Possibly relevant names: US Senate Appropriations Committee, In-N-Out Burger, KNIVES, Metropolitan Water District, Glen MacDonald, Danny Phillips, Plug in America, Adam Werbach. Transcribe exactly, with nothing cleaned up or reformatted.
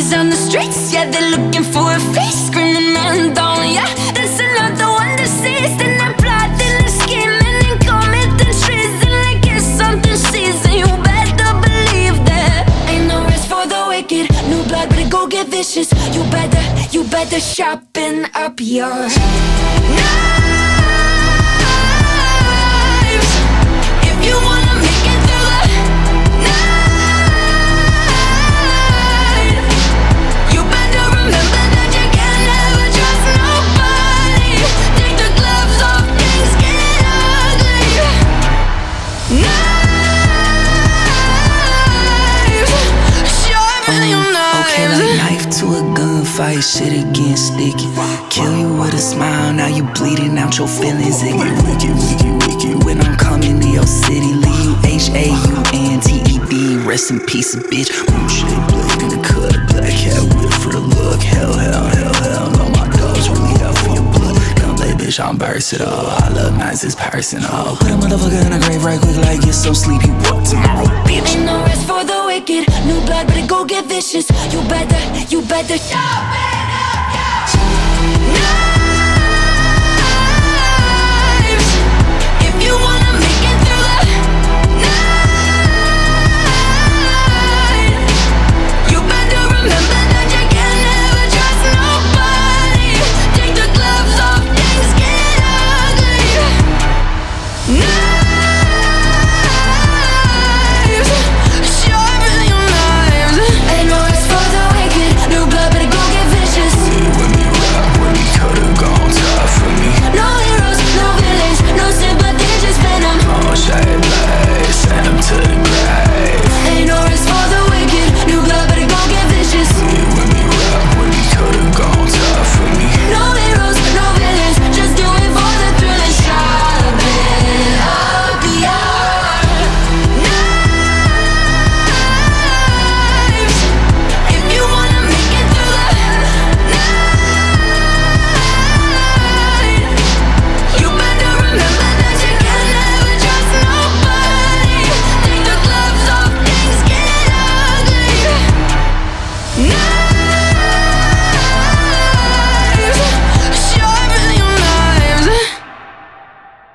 zombies on the streets, yeah, they're looking for a face, screaming man down, yeah. That's another one deceased, and I'm plotting and scheming and committing treason like it's something season. You better believe that ain't no rest for the wicked. New blood, but it go get vicious. You better, you better sharpen up your knives if you wanna make it through the gunfight, shit again, sticky. Kill you with a smile, now you bleeding out your feelings. Ignorant, wicked, wicked, wicked. When I'm coming to your city, leave you H A U N T E D. Rest in peace, bitch. Moonshade black in the cut, black hat with for the look. Hell, hell, hell, hell. No, my dogs really out for your blood. Come play, bitch, I'm versatile. I love nights, it's personal. Put a motherfucker in a grave right quick, like you're so sleepy. What tomorrow, bitch? Ain't no rest for the wicked. New blood, but it go get vicious. You better, you better sharpen up your knives if you wanna make it through the night. You better remember that you can never trust nobody. Take the gloves off, things get ugly. Knives.